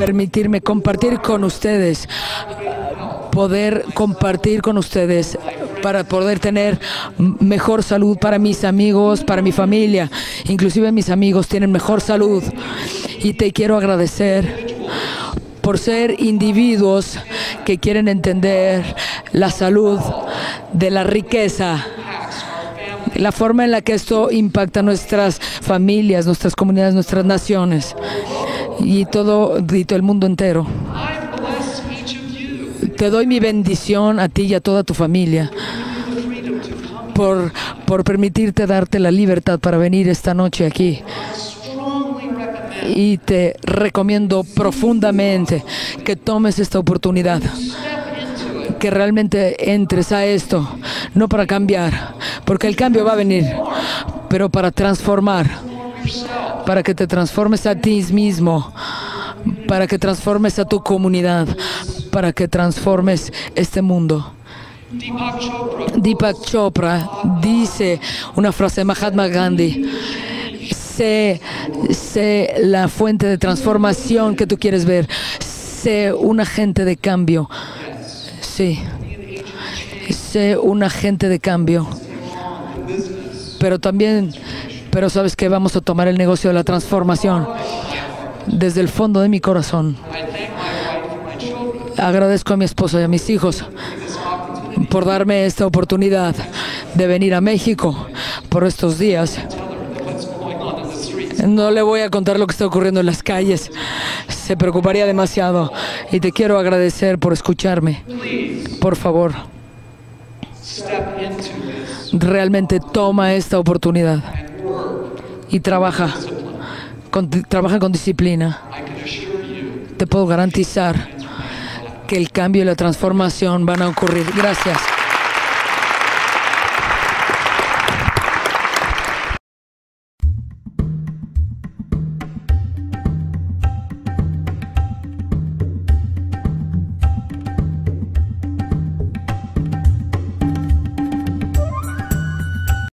permitirme compartir con ustedes, para poder tener mejor salud para mis amigos, para mi familia. Inclusive mis amigos tienen mejor salud. Y te quiero agradecer por ser individuos que quieren entender la salud de la riqueza, la forma en la que esto impacta nuestras familias, nuestras comunidades, nuestras naciones y todo el mundo entero. Te doy mi bendición a ti y a toda tu familia por permitirte darte la libertad para venir esta noche aquí. Y te recomiendo profundamente que tomes esta oportunidad, que realmente entres a esto, no para cambiar, porque el cambio va a venir, pero para transformar, para que te transformes a ti mismo, para que transformes a tu comunidad, para que transformes este mundo. Deepak Chopra dice una frase de Mahatma Gandhi: sé la fuente de transformación que tú quieres ver, sé un agente de cambio. Sí, sé un agente de cambio, pero sabes que vamos a tomar el negocio de la transformación desde el fondo de mi corazón. Agradezco a mi esposa y a mis hijos por darme esta oportunidad de venir a México por estos días. No le voy a contar lo que está ocurriendo en las calles, se preocuparía demasiado. Y te quiero agradecer por escucharme. Por favor, realmente toma esta oportunidad y trabaja con disciplina. Te puedo garantizar que el cambio y la transformación van a ocurrir. Gracias.